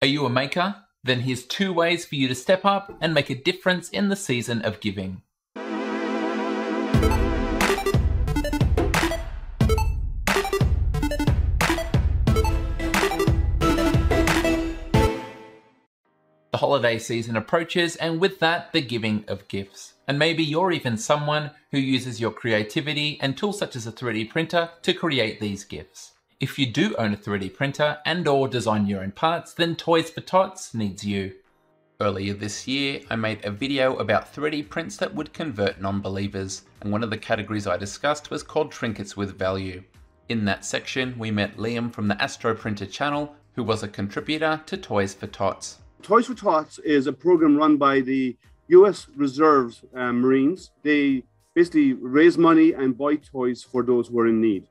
Are you a maker? Then here's 2 ways for you to step up and make a difference in the season of giving. The holiday season approaches, and with that, the giving of gifts. And maybe you're even someone who uses your creativity and tools such as a 3D printer to create these gifts. If you do own a 3D printer and/or design your own parts, then Toys for Tots needs you. Earlier this year, I made a video about 3D prints that would convert non-believers, and one of the categories I discussed was called Trinkets with Value. In that section, we met Liam from the Astroprinter channel, who was a contributor to Toys for Tots. Toys for Tots is a program run by the U.S. Reserves Marines. They basically raise money and buy toys for those who are in need.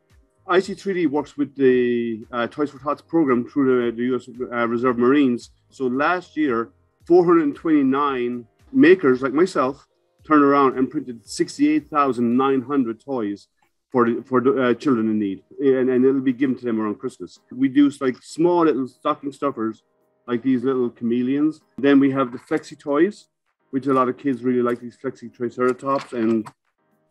IC3D works with the Toys for Tots program through the U.S. Reserve Marines. So last year, 429 makers like myself turned around and printed 68,900 toys for the children in need. And it'll be given to them around Christmas. We do like small little stocking stuffers, like these little chameleons. Then we have the flexi toys, which a lot of kids really like, these flexi triceratops and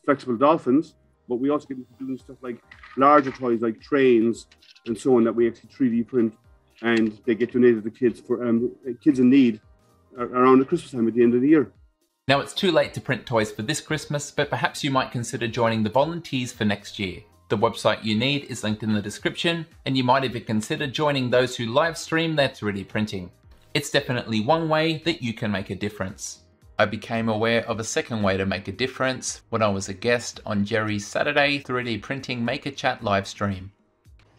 flexible dolphins. But we also get into doing stuff like larger toys, like trains and so on, that we actually 3D print, and they get donated to kids for kids in need around the Christmas time at the end of the year. Now, it's too late to print toys for this Christmas, but perhaps you might consider joining the volunteers for next year. The website you need is linked in the description, and you might even consider joining those who live stream their 3D printing. It's definitely one way that you can make a difference. I became aware of a second way to make a difference when I was a guest on Jerry's Saturday 3D Printing Maker Chat live stream.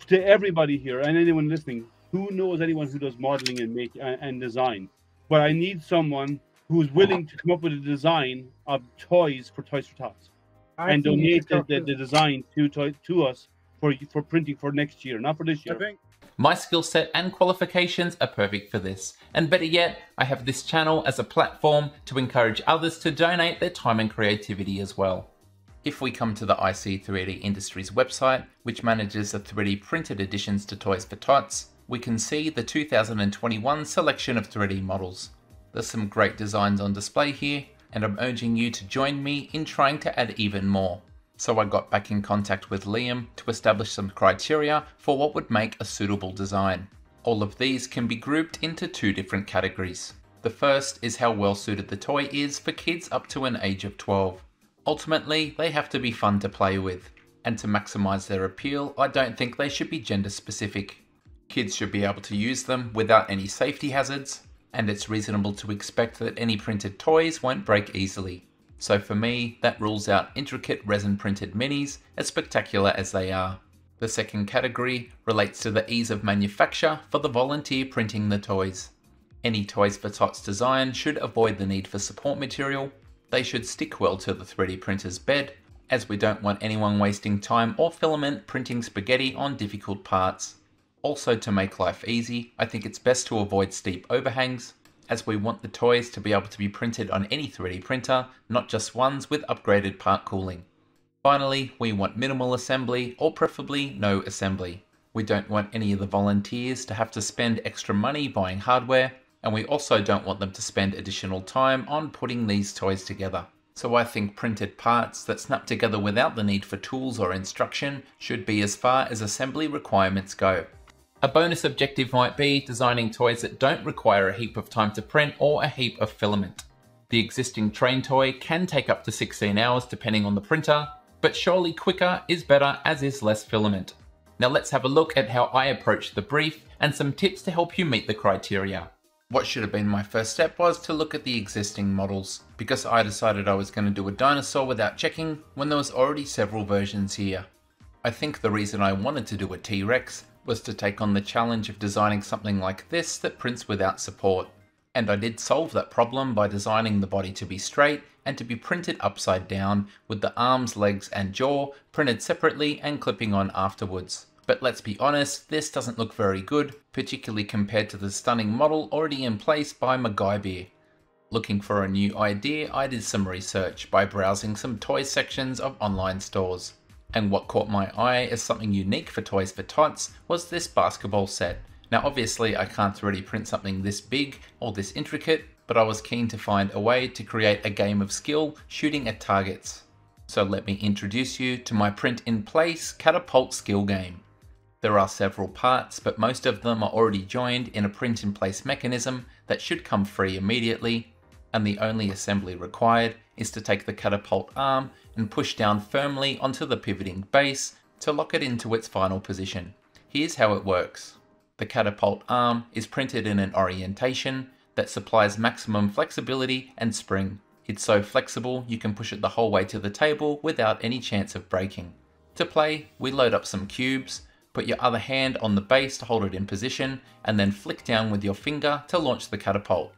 To everybody here and anyone listening, who knows anyone who does modeling and design, but I need someone who's willing to come up with a design of toys for Toys for Tots. And donate the design to us for printing for next year, not for this year. My skill set and qualifications are perfect for this. And better yet, I have this channel as a platform to encourage others to donate their time and creativity as well. If we come to the IC3D Industries website, which manages the 3D printed additions to Toys for Tots, we can see the 2021 selection of 3D models. There's some great designs on display here, and I'm urging you to join me in trying to add even more. So I got back in contact with Liam to establish some criteria for what would make a suitable design. All of these can be grouped into 2 different categories. The first is how well suited the toy is for kids up to an age of 12. Ultimately, they have to be fun to play with. And to maximize their appeal, I don't think they should be gender specific. Kids should be able to use them without any safety hazards, and it's reasonable to expect that any printed toys won't break easily. So for me, that rules out intricate resin printed minis, as spectacular as they are. The second category relates to the ease of manufacture for the volunteer printing the toys. Any Toys for Tots design should avoid the need for support material. They should stick well to the 3D printer's bed, as we don't want anyone wasting time or filament printing spaghetti on difficult parts. Also, to make life easy, I think it's best to avoid steep overhangs, as we want the toys to be able to be printed on any 3D printer, not just ones with upgraded part cooling. Finally, we want minimal assembly, or preferably no assembly. We don't want any of the volunteers to have to spend extra money buying hardware, and we also don't want them to spend additional time on putting these toys together. So I think printed parts that snap together without the need for tools or instruction should be as far as assembly requirements go. A bonus objective might be designing toys that don't require a heap of time to print or a heap of filament. The existing train toy can take up to 16 hours depending on the printer, but surely quicker is better, as is less filament. Now let's have a look at how I approached the brief and some tips to help you meet the criteria. What should have been my first step was to look at the existing models, because I decided I was going to do a dinosaur without checking when there was already several versions here. I think the reason I wanted to do a T-Rex was to take on the challenge of designing something like this that prints without support. And I did solve that problem by designing the body to be straight and to be printed upside down, with the arms, legs and jaw printed separately and clipping on afterwards. But let's be honest, this doesn't look very good, particularly compared to the stunning model already in place by MacGyver. Looking for a new idea, I did some research by browsing some toy sections of online stores. And what caught my eye as something unique for Toys for Tots was this basketball set, Now obviously I can't 3D print something this big or this intricate, but I was keen to find a way to create a game of skill shooting at targets. So let me introduce you to my print in place catapult skill game. There are several parts, but most of them are already joined in a print in place mechanism that should come free immediately, and the only assembly required is to take the catapult arm and push down firmly onto the pivoting base to lock it into its final position. Here's how it works. The catapult arm is printed in an orientation that supplies maximum flexibility and spring. It's so flexible you can push it the whole way to the table without any chance of breaking. To play, we load up some cubes, put your other hand on the base to hold it in position, and then flick down with your finger to launch the catapult.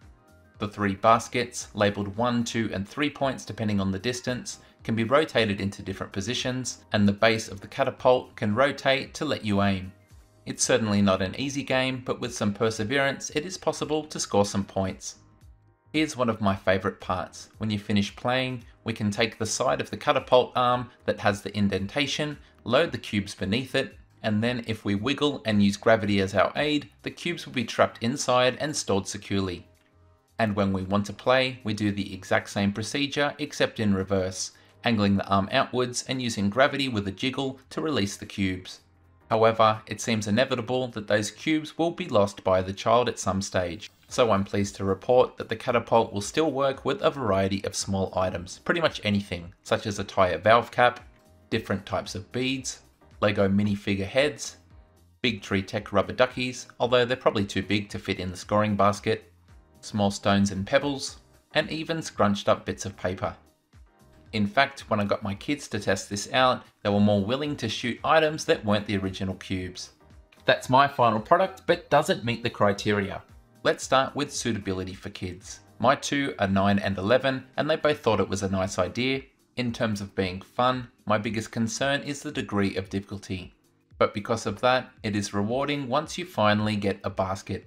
The three baskets, labelled 1, 2 and 3 points depending on the distance, can be rotated into different positions, and the base of the catapult can rotate to let you aim. It's certainly not an easy game, but with some perseverance it is possible to score some points. Here's one of my favourite parts. When you finish playing, we can take the side of the catapult arm that has the indentation, load the cubes beneath it, and then if we wiggle and use gravity as our aid, the cubes will be trapped inside and stored securely. And when we want to play, we do the exact same procedure except in reverse, angling the arm outwards and using gravity with a jiggle to release the cubes. However, it seems inevitable that those cubes will be lost by the child at some stage. So I'm pleased to report that the catapult will still work with a variety of small items, pretty much anything, such as a tire valve cap, different types of beads, Lego minifigure heads, Big Tree Tech rubber duckies, although they're probably too big to fit in the scoring basket, small stones and pebbles, and even scrunched up bits of paper. In fact, when I got my kids to test this out, they were more willing to shoot items that weren't the original cubes. That's my final product, but doesn't meet the criteria. Let's start with suitability for kids. My two are 9 and 11, and they both thought it was a nice idea. In terms of being fun, my biggest concern is the degree of difficulty. But because of that, it is rewarding once you finally get a basket.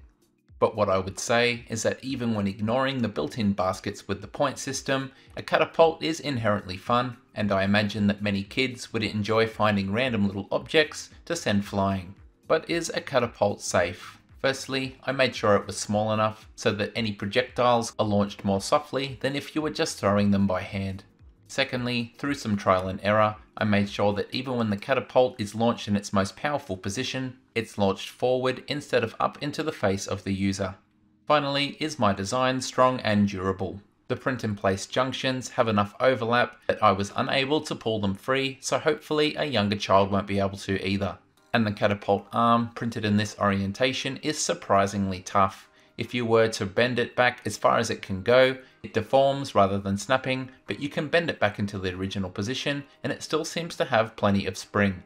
But what I would say is that even when ignoring the built-in baskets with the point system, a catapult is inherently fun, and I imagine that many kids would enjoy finding random little objects to send flying. But is a catapult safe? Firstly, I made sure it was small enough so that any projectiles are launched more softly than if you were just throwing them by hand. Secondly, through some trial and error, I made sure that even when the catapult is launched in its most powerful position, it's launched forward instead of up into the face of the user. Finally, is my design strong and durable? The print-in-place junctions have enough overlap that I was unable to pull them free, so hopefully a younger child won't be able to either. And the catapult arm, printed in this orientation, is surprisingly tough. If you were to bend it back as far as it can go, it deforms rather than snapping, but you can bend it back into the original position and it still seems to have plenty of spring.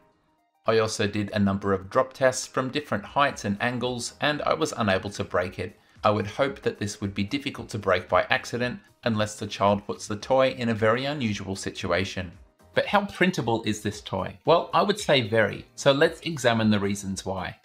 I also did a number of drop tests from different heights and angles, and I was unable to break it. I would hope that this would be difficult to break by accident unless the child puts the toy in a very unusual situation. But how printable is this toy? Well, I would say very, so let's examine the reasons why.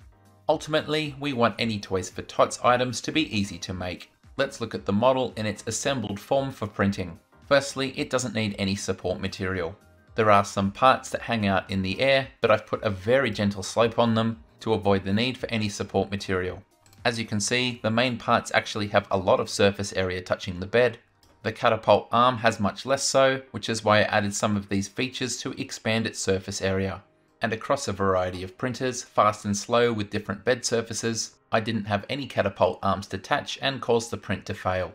Ultimately, we want any Toys for Tots items to be easy to make. Let's look at the model in its assembled form for printing. Firstly, it doesn't need any support material. There are some parts that hang out in the air, but I've put a very gentle slope on them to avoid the need for any support material. As you can see, the main parts actually have a lot of surface area touching the bed. The catapult arm has much less so, which is why I added some of these features to expand its surface area. And across a variety of printers, fast and slow with different bed surfaces, I didn't have any catapult arms detach and cause the print to fail.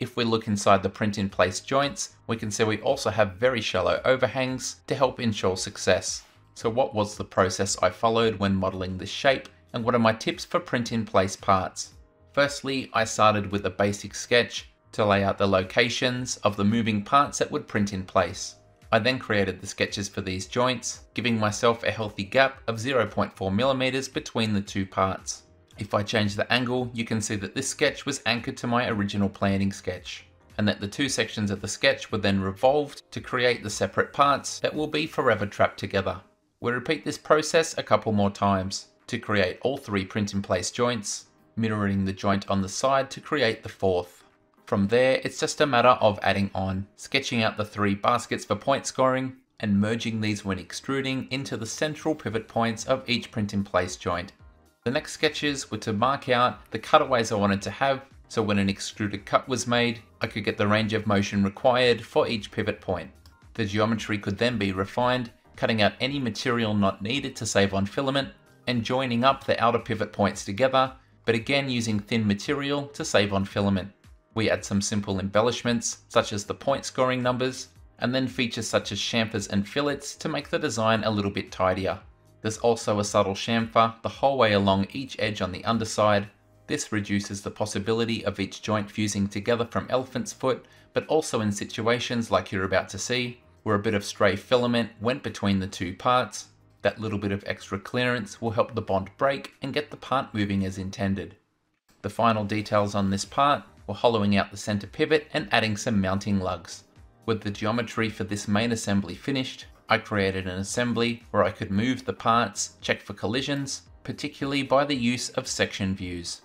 If we look inside the print-in-place joints, we can see we also have very shallow overhangs to help ensure success. So what was the process I followed when modelling this shape, and what are my tips for print-in-place parts? Firstly, I started with a basic sketch to lay out the locations of the moving parts that would print in place. I then created the sketches for these joints, giving myself a healthy gap of 0.4 mm between the two parts. If I change the angle, you can see that this sketch was anchored to my original planning sketch, and that the two sections of the sketch were then revolved to create the separate parts that will be forever trapped together. We repeat this process a couple more times to create all three print-in-place joints, mirroring the joint on the side to create the fourth. From there, it's just a matter of adding on, sketching out the three baskets for point scoring, and merging these when extruding into the central pivot points of each print-in-place joint. The next sketches were to mark out the cutaways I wanted to have, so when an extruded cut was made, I could get the range of motion required for each pivot point. The geometry could then be refined, cutting out any material not needed to save on filament, and joining up the outer pivot points together, but again using thin material to save on filament. We add some simple embellishments, such as the point scoring numbers, and then features such as chamfers and fillets to make the design a little bit tidier. There's also a subtle chamfer the whole way along each edge on the underside. This reduces the possibility of each joint fusing together from elephant's foot, but also in situations like you're about to see, where a bit of stray filament went between the two parts. That little bit of extra clearance will help the bond break and get the part moving as intended. The final details on this part were hollowing out the center pivot and adding some mounting lugs. With the geometry for this main assembly finished, I created an assembly where I could move the parts, check for collisions, particularly by the use of section views.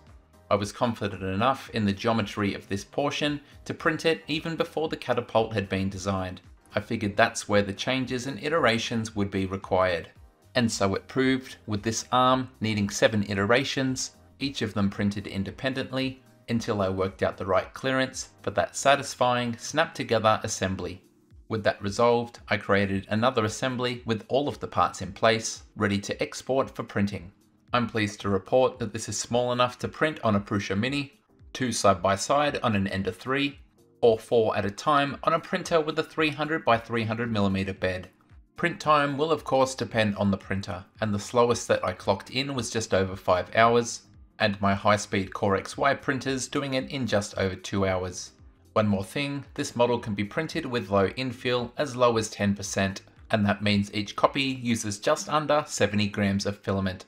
I was confident enough in the geometry of this portion to print it even before the catapult had been designed. I figured that's where the changes and iterations would be required. And so it proved, with this arm needing 7 iterations, each of them printed independently, until I worked out the right clearance for that satisfying snap together assembly. With that resolved, I created another assembly with all of the parts in place, ready to export for printing. I'm pleased to report that this is small enough to print on a Prusa Mini, 2 side by side on an Ender 3, or 4 at a time on a printer with a 300 by 300 mm bed. Print time will of course depend on the printer, and the slowest that I clocked in was just over 5 hours, and my high-speed Core-XY printers doing it in just over 2 hours. One more thing, this model can be printed with low infill as low as 10%, and that means each copy uses just under 70 grams of filament.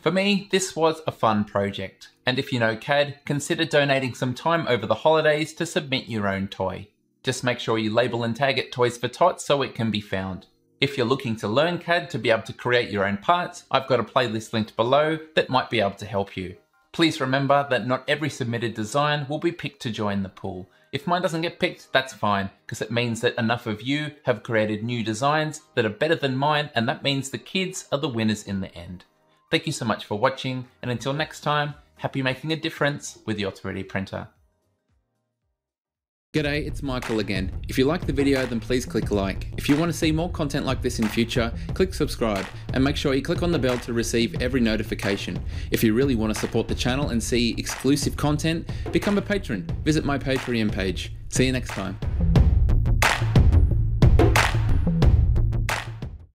For me, this was a fun project, and if you know CAD, consider donating some time over the holidays to submit your own toy. Just make sure you label and tag it Toys for Tots so it can be found. If you're looking to learn CAD to be able to create your own parts, I've got a playlist linked below that might be able to help you. Please remember that not every submitted design will be picked to join the pool. If mine doesn't get picked, that's fine, because it means that enough of you have created new designs that are better than mine, and that means the kids are the winners in the end. Thank you so much for watching, and until next time, happy making a difference with your 3D printer. G'day, it's Michael again. If you like the video, then please click like. If you want to see more content like this in future, click subscribe and make sure you click on the bell to receive every notification. If you really want to support the channel and see exclusive content, become a patron. Visit my Patreon page. See you next time.